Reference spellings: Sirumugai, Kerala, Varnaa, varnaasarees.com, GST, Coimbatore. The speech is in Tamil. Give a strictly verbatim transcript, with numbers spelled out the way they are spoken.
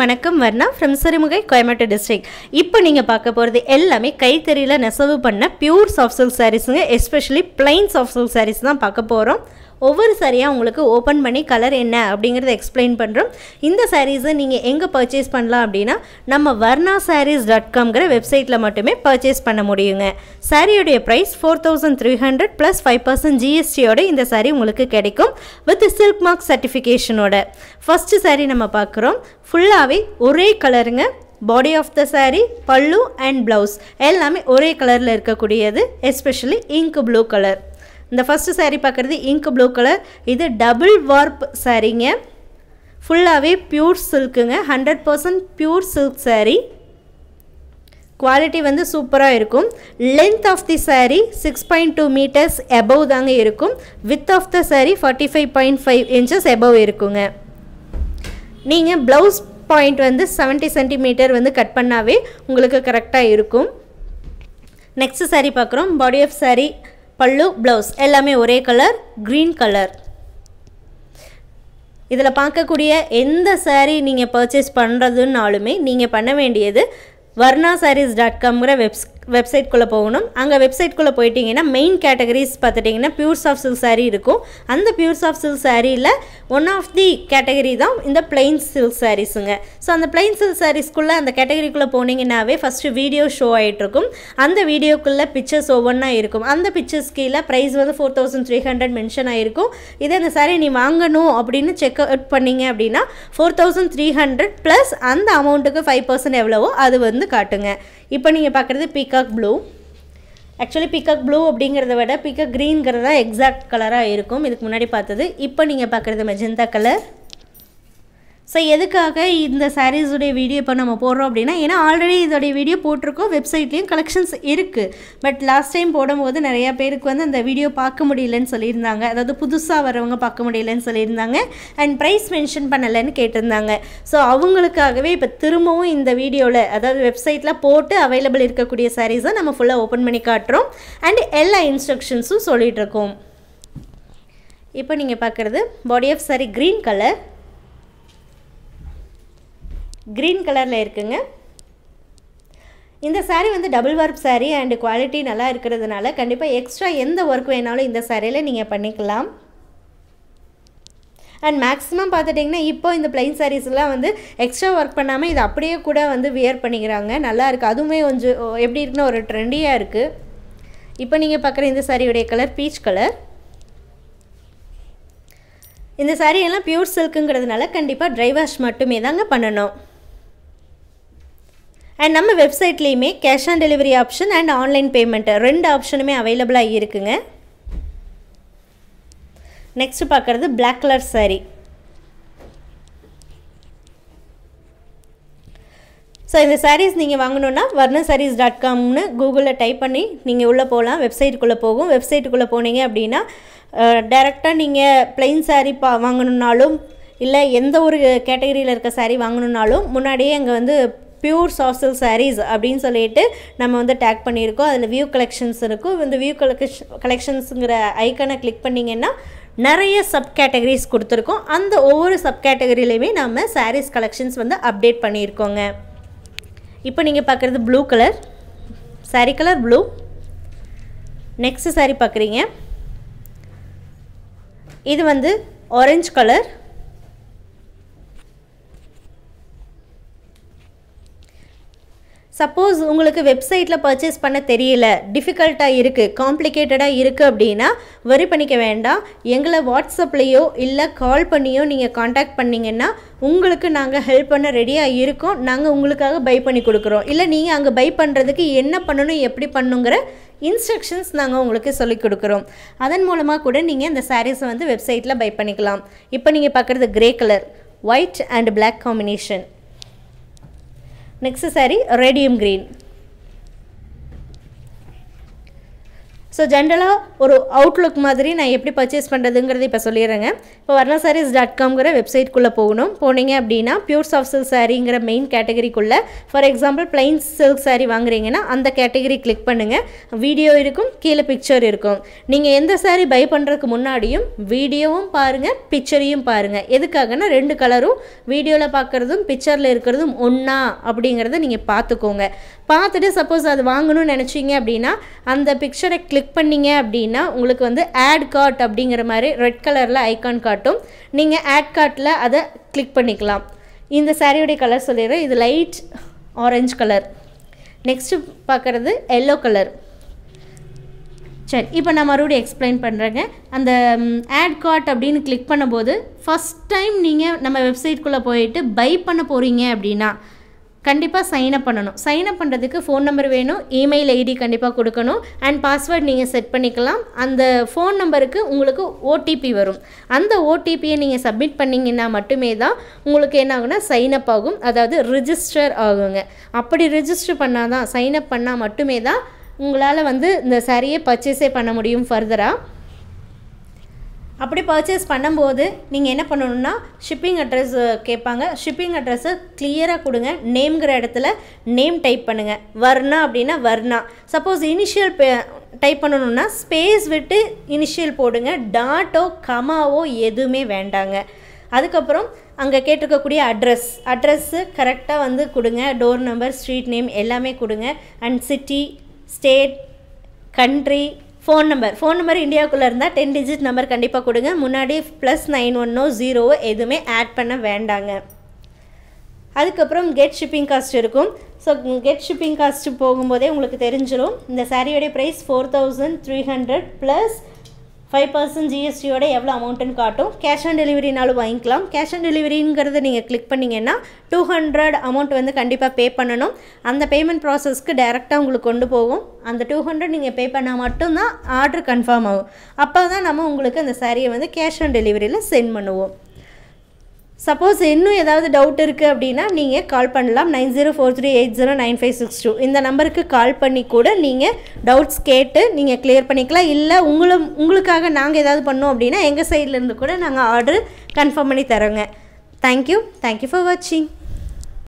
வணக்கம் Varna from Sirumugai Coimbatore district. இப்போ நீங்க பார்க்க போறது எல்லாமே கைத்தறியில நெசவு பண்ண pure soft silk sareesங்க, especially plain soft silk sarees தான் பார்க்க போறோம். ஒவ்வொரு சாரியா உங்களுக்கு ஓபன் பண்ணி கலர் என்ன அப்படிங்கறதை எக்ஸ்பிளைன் பண்றோம். இந்த சாரீஸை நீங்க எங்க பர்சேஸ் பண்ணலாம் அப்படினா நம்ம varnaasarees dot com ங்கற வெப்சைட்ல மட்டுமே பர்சேஸ் பண்ண முடியும்ங்க. சாரியோட price four thousand three hundred plus five percent G S T ஓட இந்த சாரி உங்களுக்கு கிடைக்கும் with silk mark certification ஓட. ஃபர்ஸ்ட் சாரி நம்ம பார்க்கறோம். ஃபுல்லாவே ஒரே கலருங்க. Body of the saree, pallu and blouse எல்லாமே ஒரே கலர்ல இருக்க கூடியது, especially ink blue color. The first saree pakkuradhu ink blue color. This is double warp saree nge. Full away pure silk nge. one hundred percent pure silk saree. Quality vandhu super ah irukum. Length of the saree six point two meters above dhaan irukum. Width of the saree forty-five point five inches above irukum nge. Neenga blouse point vandhu seventy centimeters vandhu cut pannave ungalukku correct ah irukum. Next saree pakkurom. Body of saree, pallu, blouse எல்லாமே ஒரே கலர், green color. இதல பார்க்கக்கூடிய எந்த saree நீங்க purchase பண்றதுனாலுமே நீங்க பண்ண வேண்டியது varnaasarees dot com ங்கற வெப்சைட் குள்ள போகணும். அங்க வெப்சைட் குள்ள போய்ட்டீங்கன்னா மெயின் கேட்டகரிஸ் பார்த்துட்டீங்கன்னா pure soft silk saree இருக்கும். அந்த pure soft silk saree-ல one of the category தான் இந்த plain silk sareesங்க. சோ அந்த plain silk sarees குள்ள அந்த கேட்டகரி குள்ள போனீங்கனாவே first வீடியோ ஷோ ஆயிட்டு இருக்கும். அந்த வீடியோக்குள்ள pictures ஒவ்வொண்ணா இருக்கும். அந்த pictures கீழ price வந்து four thousand three hundred mention ஆயிருக்கும். இத அந்த saree நீ வாங்கணும் அப்படினு செக் அவுட் பண்ணீங்க அப்படினா four thousand three hundred plus அந்த அமௌண்ட்க்கு five percent எவ்வளவோ அது வந்து காட்டுங்க. இப்போ நீங்க பார்க்கிறது peacock blue. Actually peacock blue அப்படிங்கறத விட peacock green கறதா எக்ஸாக்ட் கலரா இருக்கும். இதுக்கு முன்னாடி பார்த்தது. இப்போ நீங்க பார்க்கிறது magenta color. சோ எதுக்காக இந்த sarees உடைய வீடியோ இப்ப நம்ம போடுறோம் அப்படினா ஏனா ஆல்ரெடி இதோட வீடியோ போட்டுருக்கோம். வெப்சைட்லயும் கலெக்ஷன்ஸ் இருக்கு. பட் லாஸ்ட் டைம் போடும்போது நிறைய பேருக்கு வந்து அந்த வீடியோ பார்க்க முடியலன்னு சொல்லிருந்தாங்க. அதாவது புதுசா வரவங்க பார்க்க முடியலன்னு சொல்லிருந்தாங்க. அண்ட் பிரைஸ் மென்ஷன் பண்ணலன்னு கேட்டிருந்தாங்க. சோ அவங்களுக்காகவே இப்ப திரும்பவும் இந்த வீடியோல அதாவது வெப்சைட்ல போட்டு அவேலபிள் இருக்க கூடிய sarees-ஐ நம்ம ஃபுல்லா ஓபன் பண்ணி காட்றோம். அண்ட் எல்லா இன்ஸ்ட்ரக்ஷன்ஸும் சொல்லிட்டு இருக்கோம். இப்போ நீங்க பார்க்கிறது body of saree green color. Green color la irukenga. இந்த saree வந்து double warp saree and quality நல்லா இருக்குிறதுனால கண்டிப்பா எக்ஸ்ட்ரா எந்த work வேணாலும் இந்த sareeல நீங்க பண்ணிக்கலாம். And maximum பாத்துட்டீங்கன்னா இப்போ இந்த plain sarees எல்லாம் வந்து எக்ஸ்ட்ரா work பண்ணாம இது அப்படியே கூட வந்து wear பண்ணிக்கறாங்க. நல்லா இருக்கு. அதுமே கொஞ்சம் எப்படி இருக்குன்னா ஒரு ட்ரெண்டியா இருக்கு. இப்போ நீங்க பார்க்குற இந்த saree உடைய color peach color. இந்த saree எல்லாம் pure silkங்கறதுனால கண்டிப்பா dry wash மட்டுமே தான்ங்க பண்ணனும். And நம்ம வெப்சைட்லயுமே cash on delivery option and online payment ரெண்டு ஆப்ஷனுமே அவேலபிளா இருக்குங்க. நெக்ஸ்ட் பார்க்கிறது black color saree. சோ இந்த sarees நீங்க வாங்கணும்னா varnaasarees dot com னு Google-ல டைப் பண்ணி நீங்க உள்ள போலாம். வெப்சைட் குள்ள போகும். வெப்சைட் குள்ள போனீங்க அப்படினா டைரக்ட்டா நீங்க plain saree வாங்கணும்னாலும் இல்ல எந்த ஒரு கேட்டகரியில இருக்க saree வாங்கணும்னாலும் முன்னாடியே அங்க வந்து pure soft silk sarees அப்படினு சொல்லிட்டு நம்ம வந்து டாக் பண்ணியிருக்கோம். அதுல view collections இருக்கு. இந்த view collectionsங்கற ஐகானை கிளிக் பண்ணீங்கன்னா நிறைய சப் கேட்டகரிஸ் கொடுத்திருக்கோம். அந்த ஒவ்வொரு சப் கேட்டகரியிலயே நாம sarees collections வந்து அப்டேட் பண்ணியிருக்கோங்க. இப்போ நீங்க பார்க்கிறது blue color. saree color blue. next saree பார்க்கறீங்க. இது வந்து orange color. Suppose உங்களுக்கு வெப்சைட்ல purchase பண்ண தெரியல, டிஃபிகல்ட்டா இருக்கு, காம்ப்ளிகேட்டடா இருக்கு அப்படினா worry பண்ணிக்க வேண்டாம். எங்களை WhatsAppலயோ இல்ல கால் பண்ணியோ நீங்க காண்டாக்ட் பண்ணீங்கன்னா உங்களுக்கு நாங்க ஹெல்ப் பண்ண ரெடியா இருக்கோம். நாங்க உங்களுக்காக பை பண்ணி கொடுக்கிறோம். இல்ல நீங்க அங்க பை பண்றதுக்கு என்ன பண்ணனும் எப்படி பண்ணனும்ங்கற instructions நாங்க உங்களுக்கு சொல்லி கொடுக்கிறோம். அதன் மூலமா கூட நீங்க இந்த sarees வந்து வெப்சைட்ல பை பண்ணிக்கலாம். இப்போ நீங்க பார்க்கிறது grey color, white and black combination. Next saree radium green. So generally, one outlook மாதிரி நான் எப்படி purchase பண்றதுங்கறதை இப்ப சொல்லிறேங்க. இப்போ varnaasarees dot com ங்கற வெப்சைட் குள்ள போகணும். போனீங்க அப்படினா pure soft silk sareeங்கற மெயின் கேட்டகரி குள்ள for example plain silk saree வாங்குறீங்கனா அந்த கேட்டகரி click பண்ணுங்க. வீடியோ இருக்கும், கீழ picture இருக்கும். நீங்க எந்த saree buy பண்றதுக்கு முன்னாடியும் வீடியோவும் பாருங்க, pictureயும் பாருங்க. எதுக்காகனா ரெண்டு கலரும் வீடியோல பார்க்கிறதும் pictureல இருக்குறதும் ஒண்ணா அப்படிங்கறதை நீங்க பாத்துக்கோங்க. பார்த்துட்டு suppose அது வாங்கணும்னு நினைச்சீங்க அப்படினா அந்த picture-ஐ click பண்ணீங்க அப்படினா உங்களுக்கு வந்து add cart அப்படிங்கற மாதிரி red கலர்ல ஐகான் காட்டும். நீங்க add cartல அத click பண்ணிக்கலாம். இந்த saree-ஓட கலர் சொல்லிறேன். இது light orange கலர். Next பார்க்கிறது yellow கலர். சரி, இப்போ நான் மறுபடியும் எக்ஸ்பிளைன் பண்றேங்க. அந்த add cart அப்படினு click பண்ணும்போது first time நீங்க நம்ம வெப்சைட்க்குள்ள போயிட்டு buy பண்ண போறீங்க அப்படினா கண்டிப்பா sign up பண்ணனும். sign up பண்றதுக்கு phone number வேணும், email id கண்டிப்பா கொடுக்கணும் and password நீங்க செட் பண்ணிக்கலாம். அந்த phone number-க்கு உங்களுக்கு O T P வரும். அந்த O T P-யை நீங்க submit பண்ணீங்கன்னா மட்டுமே தான் உங்களுக்கு என்ன ஆகும்னா sign up ஆகும். அதாவது register ஆகுங்க. அப்படி register பண்ணாதான் sign up பண்ணா மட்டுமே தான் உங்களால வந்து இந்த saree-யை purchase பண்ண முடியும் further-ஆ. அப்படி purchase பண்ணும்போது நீங்க என்ன பண்ணனும்னா shipping address கேட்பாங்க. shipping address clear-ஆ கொடுங்க. நேம்ங்கற இடத்துல நேம் டைப் பண்ணுங்க. வர்ணா அப்படினா வர்ணா. suppose initial டைப் பண்ணனும்னா space விட்டு initial போடுங்க. dot-ஓ comma-ஓ எதுமே வேண்டாங்க. அதுக்கு அப்புறம் அங்க கேட்டிருக்க கூடிய அட்ரஸ் அட்ரஸ் கரெக்ட்டா வந்து கொடுங்க. டோர் நம்பர், ஸ்ட்ரீட் நேம் எல்லாமே கொடுங்க and city, state, country, phone number phone number india குள்ள இருந்தா ten digit number கண்டிப்பா கொடுங்க. முன்னாடி plus nine one zero எதுமே ஆட் பண்ண வேண்டாங்க. அதுக்கு அப்புறம் get shipping cost இருக்கும். சோ get shipping cost போகும்போதே உங்களுக்கு தெரிஞ்சிரும் இந்த saree-யோட price four thousand three hundred plus five percent G S T ஓட எவ்வளவு amount-னு காட்டும். cash on delivery நாலும் வாங்கிக்கலாம். cash on delivery-ங்கறதை நீங்க கிளிக் பண்ணீங்கன்னா two hundred amount வந்து கண்டிப்பா பே பண்ணனும். அந்த payment process-க்கு டைரக்ட்டா உங்களுக்கு கொண்டு போகும். அந்த two hundred நீங்க பே பண்ணா மட்டும் தான் ஆர்டர் கன்ஃபார்ம் ஆகும். அப்பதான் நாம உங்களுக்கு அந்த saree-யை வந்து cash on delivery-ல சென்ட் பண்ணுவோம். suppose இன்னும் ஏதாவது டவுட் இருக்கு அப்படினா நீங்க கால் பண்ணலாம். nine zero four three eight zero nine five six two இந்த நம்பருக்கு கால் பண்ணி கூட நீங்க டவுட்ஸ் கேட்டு நீங்க clear பண்ணிக்கலாம். இல்ல உங்களும் உங்களுக்காக நாங்க ஏதாவது பண்ணோம் அப்படினா எங்க சைடுல இருந்து கூட நாங்க ஆர்டர் கன்ஃபார்ம் பண்ணி தரங்க. thank you thank you for watching.